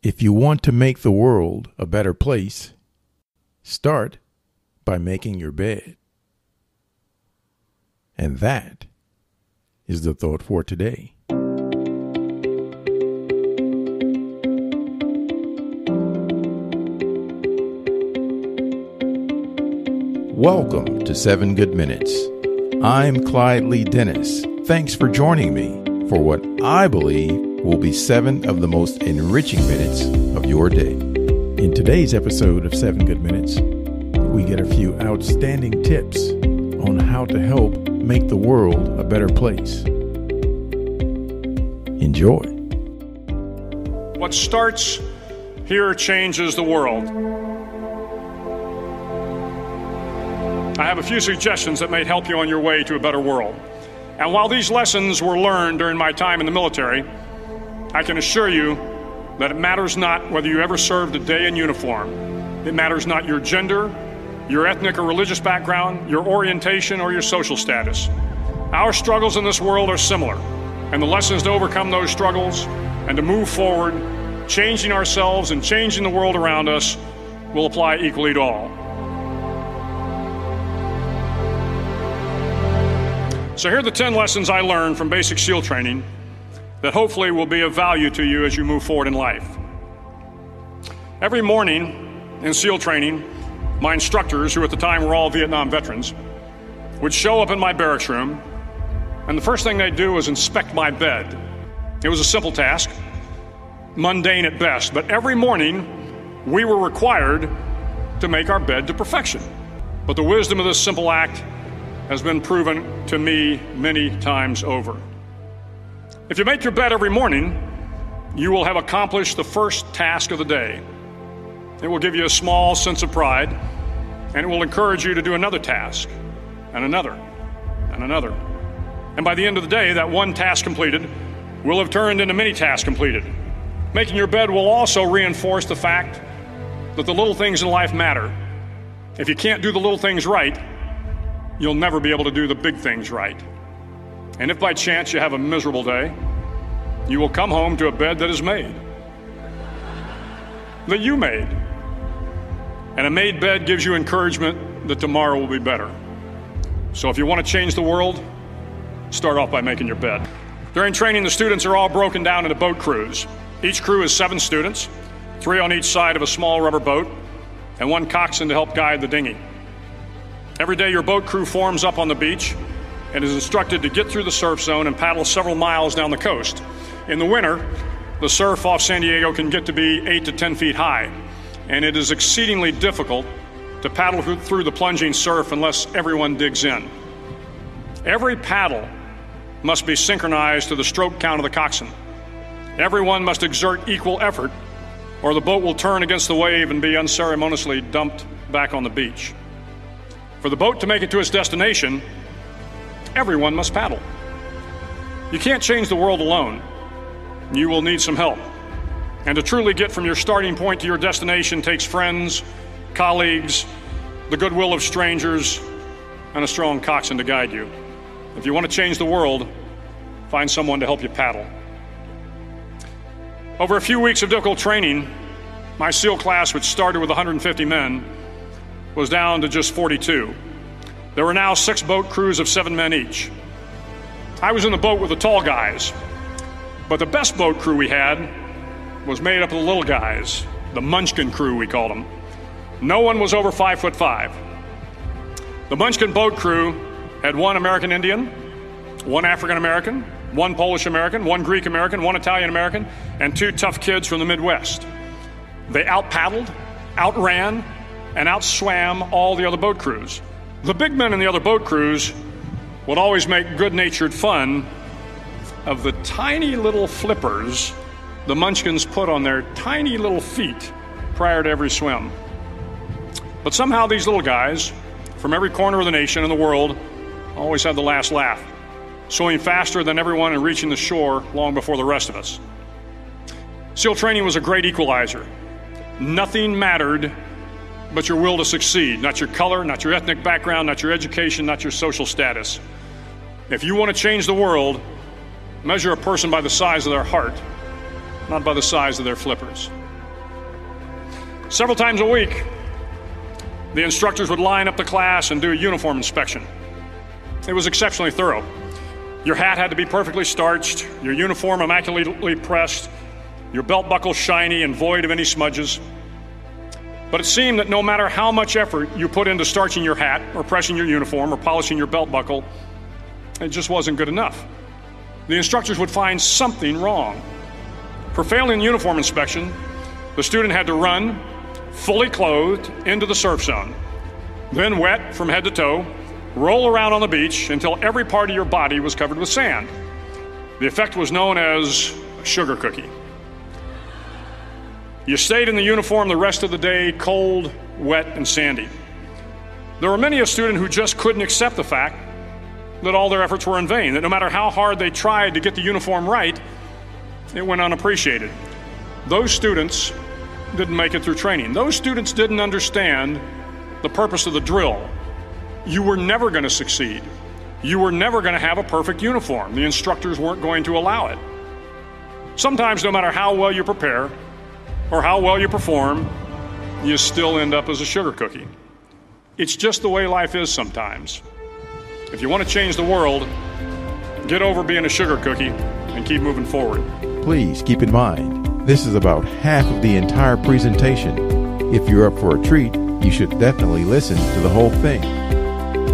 If you want to make the world a better place, start by making your bed. And that is the thought for today. Welcome to 7 Good Minutes. I'm Clyde Lee Dennis. Thanks for joining me for what I believe will be 7 of the most enriching minutes of your day. In today's episode of 7 Good Minutes, we get a few outstanding tips on how to help make the world a better place. Enjoy. What starts here changes the world. I have a few suggestions that may help you on your way to a better world. And while these lessons were learned during my time in the military, I can assure you that it matters not whether you ever served a day in uniform. It matters not your gender, your ethnic or religious background, your orientation, or your social status. Our struggles in this world are similar, and the lessons to overcome those struggles and to move forward, changing ourselves and changing the world around us, will apply equally to all. So here are the 10 lessons I learned from basic SEAL training that hopefully will be of value to you as you move forward in life. Every morning in SEAL training, my instructors, who at the time were all Vietnam veterans, would show up in my barracks room, and the first thing they'd do was inspect my bed. It was a simple task, mundane at best, but every morning we were required to make our bed to perfection. But the wisdom of this simple act has been proven to me many times over. If you make your bed every morning, you will have accomplished the first task of the day. It will give you a small sense of pride, and it will encourage you to do another task, and another, and another. And by the end of the day, that one task completed will have turned into many tasks completed. Making your bed will also reinforce the fact that the little things in life matter. If you can't do the little things right, you'll never be able to do the big things right. And if by chance you have a miserable day, you will come home to a bed that is made, that you made. And a made bed gives you encouragement that tomorrow will be better. So if you want to change the world, start off by making your bed. During training, the students are all broken down into boat crews. Each crew is 7 students, 3 on each side of a small rubber boat, and 1 coxswain to help guide the dinghy. Every day your boat crew forms up on the beach and is instructed to get through the surf zone and paddle several miles down the coast. In the winter, the surf off San Diego can get to be 8 to 10 feet high, and it is exceedingly difficult to paddle through the plunging surf unless everyone digs in. Every paddle must be synchronized to the stroke count of the coxswain. Everyone must exert equal effort, or the boat will turn against the wave and be unceremoniously dumped back on the beach. For the boat to make it to its destination, everyone must paddle. You can't change the world alone. You will need some help. And to truly get from your starting point to your destination takes friends, colleagues, the goodwill of strangers, and a strong coxswain to guide you. If you want to change the world, find someone to help you paddle. Over a few weeks of difficult training, my SEAL class, which started with 150 men, was down to just 42. There were now 6 boat crews of 7 men each. I was in the boat with the tall guys, but the best boat crew we had was made up of the little guys, the munchkin crew we called them. No one was over 5'5". The munchkin boat crew had 1 American Indian, 1 African American, 1 Polish American, 1 Greek American, 1 Italian American, and 2 tough kids from the Midwest. They out-paddled, outran, and outswam all the other boat crews. The big men in the other boat crews would always make good-natured fun of the tiny little flippers the munchkins put on their tiny little feet prior to every swim. But somehow these little guys from every corner of the nation and the world always had the last laugh, swimming faster than everyone and reaching the shore long before the rest of us. SEAL training was a great equalizer. Nothing mattered but your will to succeed, not your color, not your ethnic background, not your education, not your social status. If you want to change the world, measure a person by the size of their heart, not by the size of their flippers. Several times a week, the instructors would line up the class and do a uniform inspection. It was exceptionally thorough. Your hat had to be perfectly starched, your uniform immaculately pressed, your belt buckle shiny and void of any smudges. But it seemed that no matter how much effort you put into starching your hat or pressing your uniform or polishing your belt buckle, it just wasn't good enough. The instructors would find something wrong. For failing uniform inspection, the student had to run, fully clothed, into the surf zone, then wet from head to toe, roll around on the beach until every part of your body was covered with sand. The effect was known as a sugar cookie. You stayed in the uniform the rest of the day, cold, wet, and sandy. There were many a student who just couldn't accept the fact that all their efforts were in vain, that no matter how hard they tried to get the uniform right, it went unappreciated. Those students didn't make it through training. Those students didn't understand the purpose of the drill. You were never going to succeed. You were never going to have a perfect uniform. The instructors weren't going to allow it. Sometimes, no matter how well you prepare or how well you perform, you still end up as a sugar cookie. It's just the way life is sometimes. If you want to change the world, get over being a sugar cookie and keep moving forward. Please keep in mind, this is about half of the entire presentation. If you're up for a treat, you should definitely listen to the whole thing.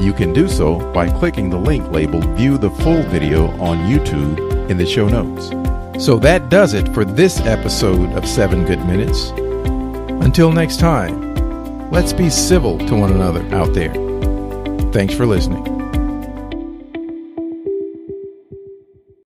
You can do so by clicking the link labeled View the Full Video on YouTube in the show notes. So that does it for this episode of 7 Good Minutes. Until next time, let's be civil to one another out there. Thanks for listening.